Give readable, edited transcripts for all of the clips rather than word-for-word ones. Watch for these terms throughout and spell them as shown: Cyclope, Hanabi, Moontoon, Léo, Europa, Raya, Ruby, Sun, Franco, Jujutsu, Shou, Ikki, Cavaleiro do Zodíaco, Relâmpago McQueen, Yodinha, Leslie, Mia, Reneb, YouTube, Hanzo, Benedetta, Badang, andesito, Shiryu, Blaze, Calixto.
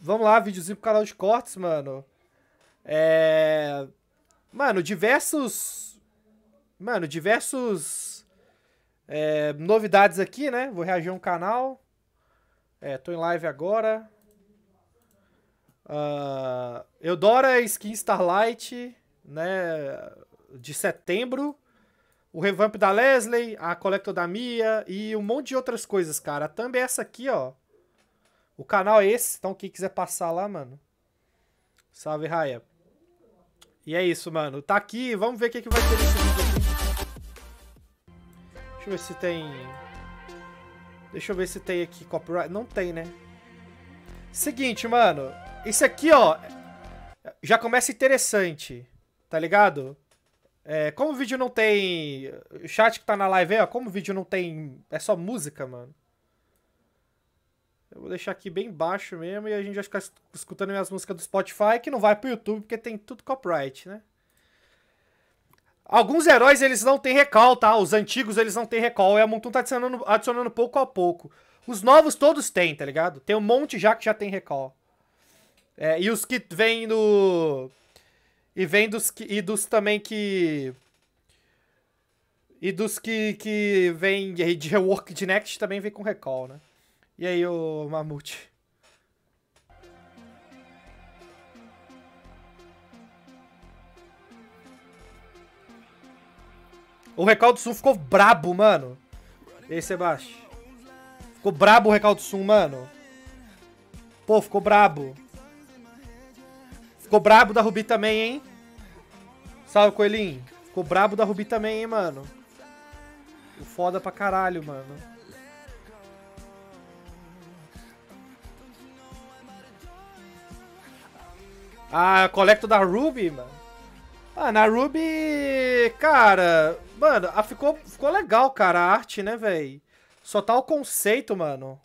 Vamos lá, videozinho pro canal de cortes, mano. Mano, diversos... novidades aqui, né? Vou reagir a um canal. Tô em live agora. Eu adoro a skin Starlight, né? De setembro. O revamp da Leslie, a collector da Mia e um monte de outras coisas, cara. A thumb é essa aqui, ó. O canal é esse, então quem quiser passar lá, mano. Salve, Raya. E é isso, mano. Tá aqui, vamos ver o que, que vai ter nesse vídeo aqui. Deixa eu ver se tem... Deixa eu ver se tem aqui copyright. Não tem, né? Seguinte, mano. Esse aqui, ó, já começa interessante, tá ligado? Como o vídeo não tem... O chat que tá na live aí, ó, como o vídeo não tem... É só música, mano. Eu vou deixar aqui bem baixo mesmo e a gente vai ficar escutando minhas músicas do Spotify, que não vai pro YouTube porque tem tudo copyright, né? Alguns heróis, eles não têm recall, tá? Os antigos, eles não têm recall. E a Moontoon tá adicionando pouco a pouco. Os novos todos têm, tá ligado? Tem um monte já que já tem recall. E os que vêm no... E dos que vêm de rework de Next também vem com recall, né? E aí, ô Mamute? O recall do Sun ficou brabo, mano. E aí, Sebastião? Ficou brabo o recall do Sun, mano. Pô, ficou brabo. Ficou brabo da Ruby também, hein? Salve, coelhinho. Ficou brabo da Ruby também, hein, mano? Foda pra caralho, mano. Ah, colecto da Ruby, mano. Ah, na Ruby... Cara... Mano, ficou legal, cara, a arte, né, velho? Só tá o conceito, mano.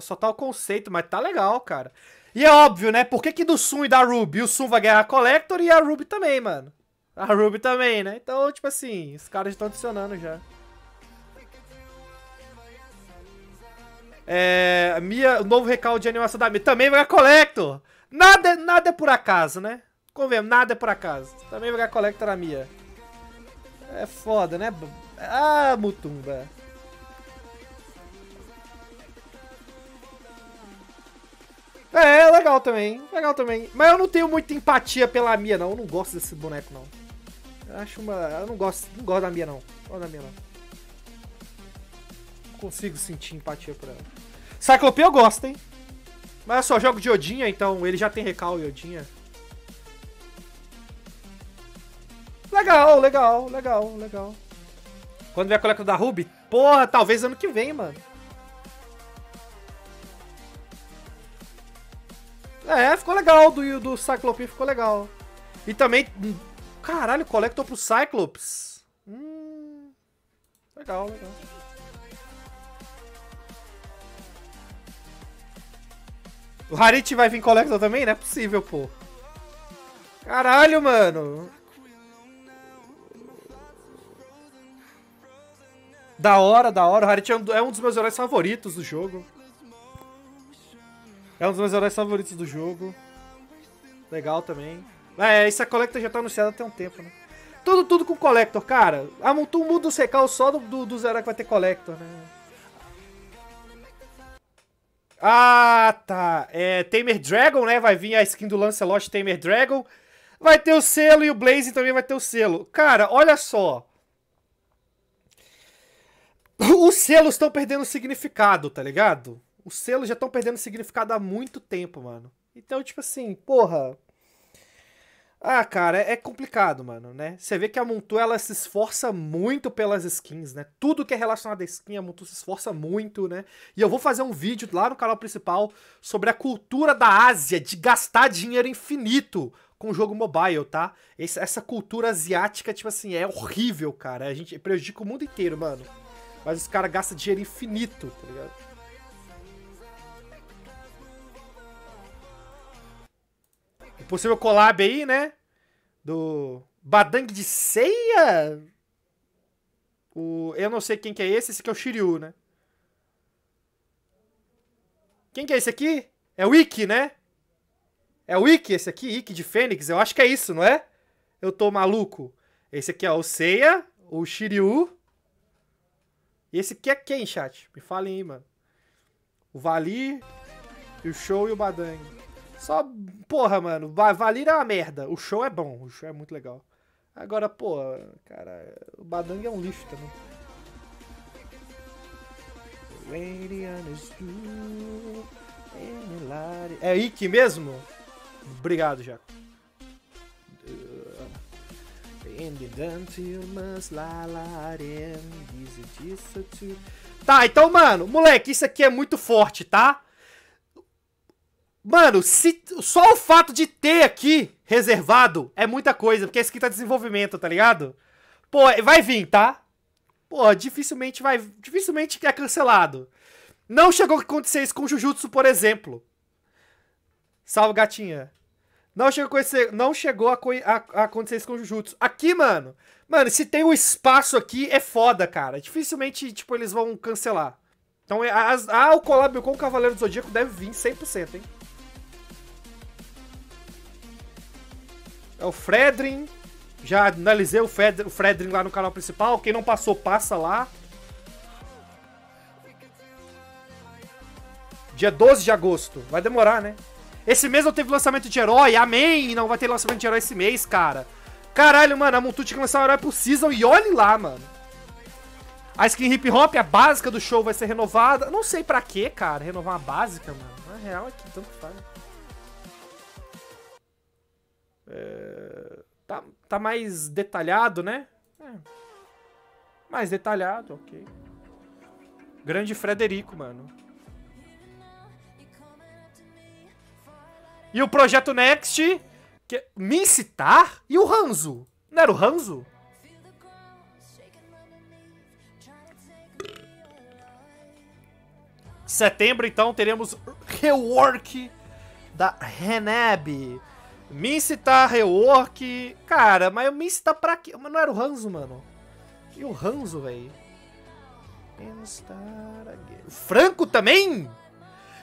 Só tá o conceito, mas tá legal, cara. E é óbvio, né? Por que que do Sun e da Ruby? O Sun vai ganhar a Collector e a Ruby também, mano. A Ruby também, né? Então, tipo assim, os caras estão adicionando já. O novo recalque de animação da Mia também vai ganhar Collector. Nada é por acaso, né? Convenhamos, nada é por acaso. Também vai ganhar Collector da Mia. É foda, né? Ah, Mutumba. É, legal também. Legal também. Mas eu não tenho muita empatia pela Mia, não. Eu não gosto desse boneco, não. Eu acho uma... Eu não gosto da Mia, não. Não consigo sentir empatia por ela. Cyclope eu gosto, hein? Mas eu só jogo de Yodinha, então ele já tem recall, Yodinha. Legal, legal, legal, legal. Quando vier a coleca da Ruby? Porra, talvez ano que vem, mano. Ficou legal, do Cyclope ficou legal. E também, caralho, Collector pro Cyclops. Legal, legal. O Harith vai vir Collector também? Não é possível, pô. Caralho, mano. Da hora, da hora. O Harith é um dos meus heróis favoritos do jogo. É um dos meus heróis favoritos do jogo. Legal também. Essa Collector já tá anunciada há um tempo, né? Tudo com Collector, cara. A Moontoon muda os recalques só dos heróis que vai ter Collector, né? Ah, tá. Tamer Dragon, né? Vai vir a skin do Lancelot Tamer Dragon. Vai ter o selo e o Blaze também vai ter o selo. Cara, olha só. Os selos estão perdendo significado, tá ligado? Os selos já estão perdendo significado há muito tempo, mano. Então, tipo assim, porra... Ah, cara, é complicado, mano, né? Você vê que a Moontoon, ela se esforça muito pelas skins, né? Tudo que é relacionado a skin, a Moontoon se esforça muito, né? E eu vou fazer um vídeo lá no canal principal sobre a cultura da Ásia de gastar dinheiro infinito com o jogo mobile, tá? Essa cultura asiática, tipo assim, é horrível, cara. A gente prejudica o mundo inteiro, mano. Mas os caras gastam dinheiro infinito, tá ligado? Possível collab aí, né? Do Badang de Seiya? Eu não sei quem que é esse aqui é o Shiryu, né? Quem que é esse aqui? É o Ikki, né? É o Ikki esse aqui? Ikki de Fênix? Eu acho que é isso, não é? Eu tô maluco. Esse aqui é o Seiya, o Shiryu. E esse aqui é quem, chat? Me falem aí, mano. O Valir, o Shou e o Badang. Só, porra, mano. Valir é uma merda. O Shou é bom. O Shou é muito legal. Agora, porra, cara, o Badang é um lixo também. É Ikki mesmo? Obrigado, Jaco. Tá, então, mano, moleque, isso aqui é muito forte, tá? Mano, só o fato de ter aqui reservado é muita coisa, porque é escrita desenvolvimento, tá ligado? Pô, vai vir, tá? Pô, dificilmente é cancelado. Não chegou a acontecer isso com Jujutsu, por exemplo. Salve, gatinha. Não chegou a acontecer isso com Jujutsu. Aqui, mano. Mano, se tem um espaço aqui, é foda, cara. Dificilmente, tipo, eles vão cancelar. Então, o collab com o Cavaleiro do Zodíaco deve vir 100%, hein? É o Fredrin. Já analisei o Fredrin lá no canal principal. Quem não passou, passa lá. Dia 12 de agosto. Vai demorar, né? Esse mês não teve lançamento de herói. Amém! Não vai ter lançamento de herói esse mês, cara. Caralho, mano. A Moontoon tinha que lançar um herói pro Season e olhe lá, mano. A skin hip hop, a básica do show, vai ser renovada. Não sei pra quê, cara. Renovar a básica, mano. Na real é que tanto faz. Tá mais detalhado, né? É. Mais detalhado, ok. Grande Frederico, mano. E o Projeto Next... Que... Me citar? E o Hanzo? Não era o Hanzo? Setembro, então, teremos rework da Reneb. Me citar, rework... Cara, mas eu me citar pra quê? Mas não era o Hanzo, mano? E o Hanzo, velho? O Franco também?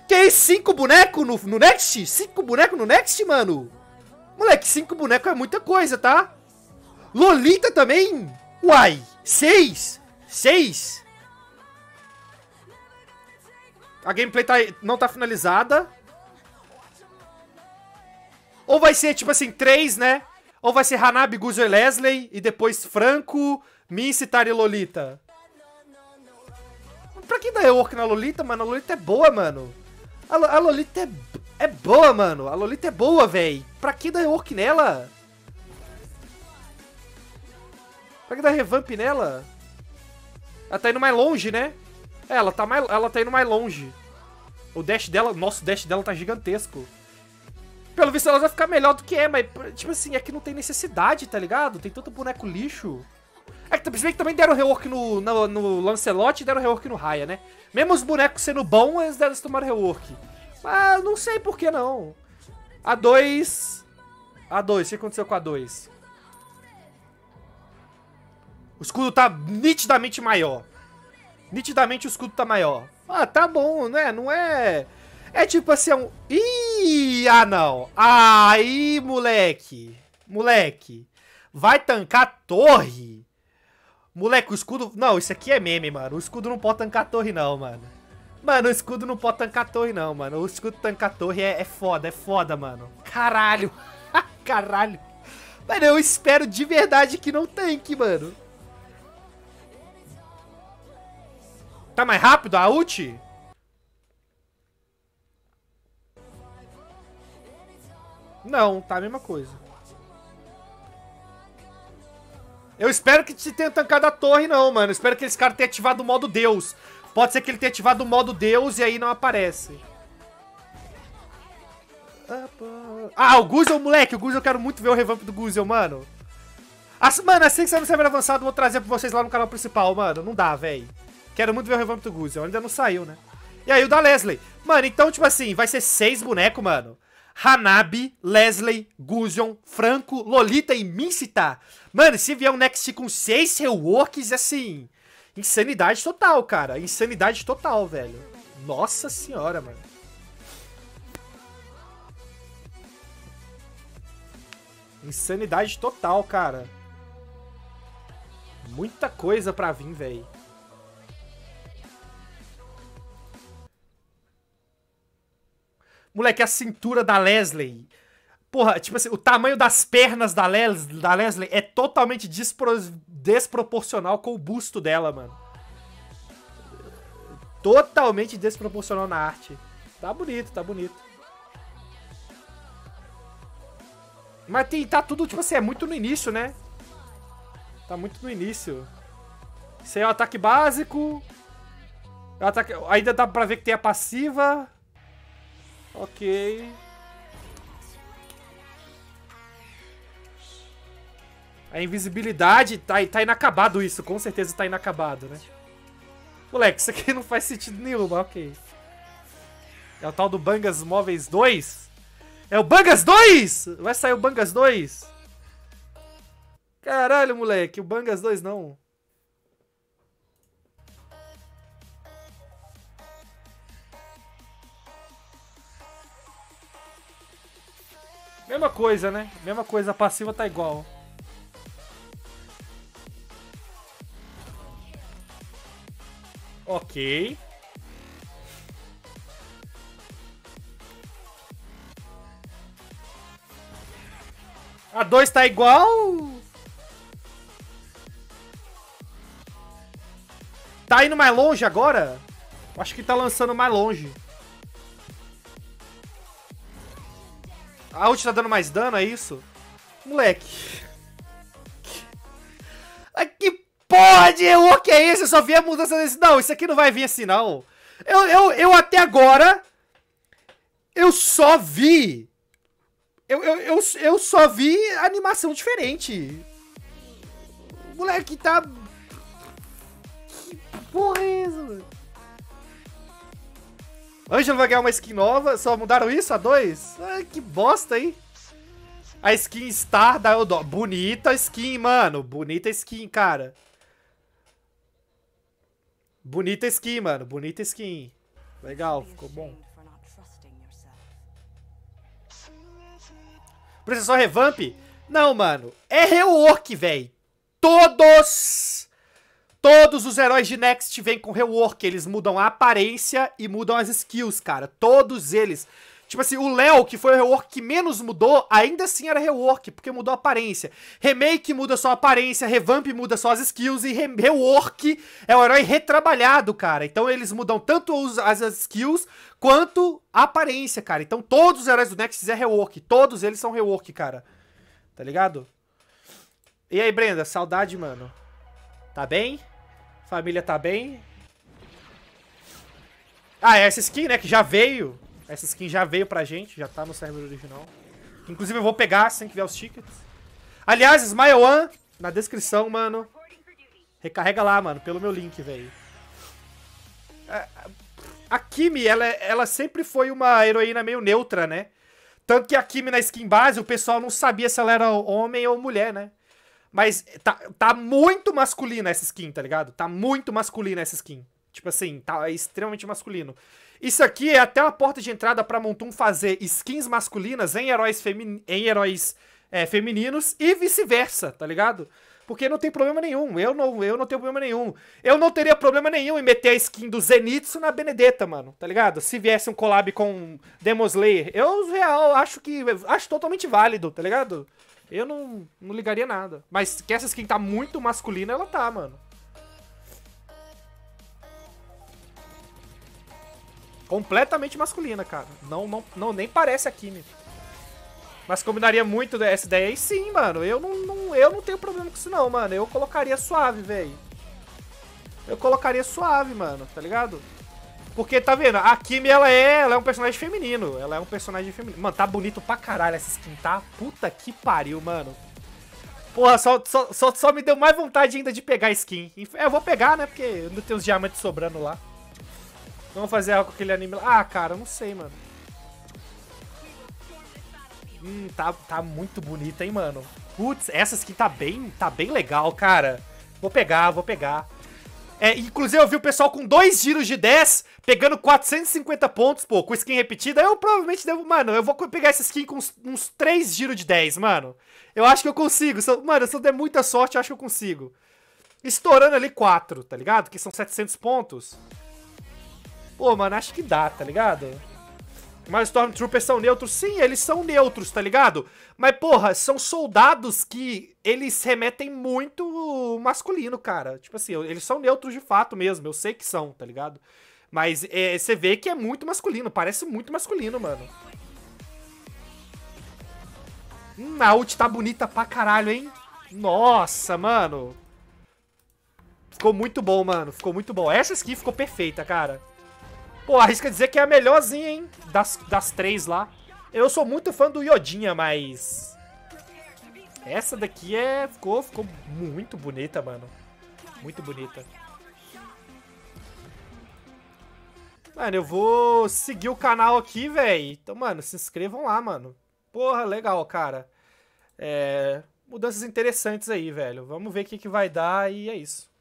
Que é isso? 5 bonecos no Next? 5 bonecos no Next, mano? Moleque, 5 bonecos é muita coisa, tá? Lolita também? Uai! 6? A gameplay não tá finalizada. Ou vai ser, tipo assim, 3, né? Ou vai ser Hanabi, Guzo e Leslie. E depois Franco, Miss, Tari e Lolita. Pra que dar work na Lolita, mano? A Lolita é boa, mano. A Lolita é boa, mano. A Lolita é boa, véi. Pra que dar rework nela? Pra que dar revamp nela? Ela tá indo mais longe, né? É, ela tá indo mais longe. O dash dela... Nossa, o dash dela tá gigantesco. Pelo visto, ela vai ficar melhor do que é, mas... Tipo assim, é que não tem necessidade, tá ligado? Tem tanto boneco lixo. É que também deram rework no Lancelot e deram rework no Raya, né? Mesmo os bonecos sendo bons, eles tomaram rework. Mas não sei por que não. A2. O que aconteceu com a A2? O escudo tá nitidamente maior. Nitidamente o escudo tá maior. Ah, tá bom, né? Não é... É tipo assim... Ih, ah não. Aí, moleque. Vai tancar a torre? Moleque, o escudo... Não, isso aqui é meme, mano. O escudo não pode tancar a torre, não, mano. Mano, o escudo não pode tancar a torre, não, mano. O escudo tancar a torre é foda, mano. Caralho. Caralho. Mano, eu espero de verdade que não tanque, mano. Tá mais rápido a ult? Não, tá a mesma coisa. Eu espero que se tenha tancado a torre, não, mano. Eu espero que esse cara tenha ativado o modo Deus. Pode ser que ele tenha ativado o modo Deus e aí não aparece. Ah, o Guzo, moleque. O Guzo, eu quero muito ver o revamp do Guzo, mano. Mano, assim que sair no server avançado, eu vou trazer pra vocês lá no canal principal, mano. Não dá, velho. Quero muito ver o revamp do Guzo. Ainda não saiu, né? E aí o da Leslie. Mano, então, tipo assim, vai ser 6 bonecos, mano. Hanabi, Leslie, Guzion, Franco, Lolita e Mincita. Mano, se vier um Next com 6 reworks, assim... Insanidade total, cara. Insanidade total, velho. Nossa senhora, mano. Insanidade total, cara. Muita coisa pra vir, velho. Moleque, a cintura da Leslie. Porra, tipo assim, o tamanho das pernas da Leslie é totalmente desproporcional com o busto dela, mano. Totalmente desproporcional na arte. Tá bonito, tá bonito. Mas tem, tá tudo, tipo assim, é muito no início, né? Tá muito no início. Isso aí é o ataque básico. É o ataque... Ainda dá pra ver que tem a passiva. Ok. A invisibilidade tá inacabado isso. Com certeza tá inacabado, né? Moleque, isso aqui não faz sentido nenhum, mas ok. É o tal do Bangas Móveis 2? É o Bangas 2! Vai sair o Bangas 2? Caralho, moleque. O Bangas 2 não. Mesma coisa, né? Mesma coisa, a passiva tá igual. Ok. A 2 tá igual? Tá indo mais longe agora? Acho que tá lançando mais longe. A ult tá dando mais dano, é isso? Moleque. Ai, que porra de o que é isso? Eu só vi a mudança desse... Não, isso aqui não vai vir assim, não. Eu até agora... Eu só vi... Eu só vi animação diferente. Moleque, tá... Que porra é isso, mano? Ângelo vai ganhar uma skin nova. Só mudaram isso? A 2? Ah, que bosta, hein? A skin Star da Eldor. Bonita skin, mano. Bonita skin, cara. Bonita skin, mano. Bonita skin. Legal, ficou bom. Precisa só revamp? Não, mano. É rework, velho. Todos os heróis de Next vêm com rework, eles mudam a aparência e mudam as skills, cara. Todos eles. Tipo assim, o Léo, que foi o rework que menos mudou, ainda assim era rework, porque mudou a aparência. Remake muda só a aparência, revamp muda só as skills e rework é o herói retrabalhado, cara. Então eles mudam tanto as skills quanto a aparência, cara. Então todos os heróis do Next é rework, todos eles são rework, cara. Tá ligado? E aí, Brenda, saudade, mano. Tá bem? Família tá bem? Ah, é essa skin, né? Que já veio. Essa skin já veio pra gente. Já tá no servidor original. Inclusive, eu vou pegar sem que vier os tickets. Aliás, Smile One na descrição, mano. Recarrega lá, mano. Pelo meu link, velho. A Kimi, ela sempre foi uma heroína meio neutra, né? Tanto que a Kimi na skin base, o pessoal não sabia se ela era homem ou mulher, né? Mas tá muito masculina essa skin, tá ligado? Tá muito masculina essa skin. Tipo assim, tá extremamente masculino. Isso aqui é até uma porta de entrada pra Moontoon fazer skins masculinas em heróis, femininos e vice-versa, tá ligado? Porque não tem problema nenhum. Eu não tenho problema nenhum. Eu não teria problema nenhum em meter a skin do Zenitsu na Benedetta, mano, tá ligado? Se viesse um collab com Demon Slayer, eu real acho totalmente válido, tá ligado? Eu não ligaria nada. Mas que essa skin tá muito masculina, ela tá, mano. Completamente masculina, cara. Não nem parece a Kimi. Mas combinaria muito essa ideia aí, sim, mano. Eu não tenho problema com isso, não, mano. Eu colocaria suave, velho. Eu colocaria suave, mano, tá ligado? Porque, tá vendo? A Kimi, ela é um personagem feminino. Ela é um personagem feminino. Mano, tá bonito pra caralho essa skin, tá? Puta que pariu, mano. Porra, só me deu mais vontade ainda de pegar a skin. Eu vou pegar, né? Porque eu não tenho os diamantes sobrando lá. Vamos fazer algo com aquele anime lá. Ah, cara, eu não sei, mano. Tá muito bonita, hein, mano. Putz, essa skin tá bem legal, cara. Vou pegar, vou pegar. É, inclusive eu vi o pessoal com 2 giros de 10 pegando 450 pontos, pô, com skin repetida. Eu provavelmente devo, mano, eu vou pegar essa skin com uns 3 giros de 10, mano. Eu acho que eu consigo, mano, se eu der muita sorte, eu acho que eu consigo. Estourando ali 4, tá ligado? Que são 700 pontos. Pô, mano, acho que dá, tá ligado? Mas os Stormtroopers são neutros? Sim, eles são neutros, tá ligado? Mas, porra, são soldados que eles remetem muito masculino, cara. Tipo assim, eles são neutros de fato mesmo. Eu sei que são, tá ligado? Mas você vê que é muito masculino. Parece muito masculino, mano. A ult tá bonita pra caralho, hein? Nossa, mano. Ficou muito bom, mano. Ficou muito bom. Essa skin ficou perfeita, cara. Pô, arrisca dizer que é a melhorzinha, hein? Das 3 lá. Eu sou muito fã do Yodinha, mas... essa daqui é... Ficou muito bonita, mano. Muito bonita. Mano, eu vou seguir o canal aqui, velho. Então, mano, se inscrevam lá, mano. Porra, legal, cara. Mudanças interessantes aí, velho. Vamos ver o que vai dar e é isso.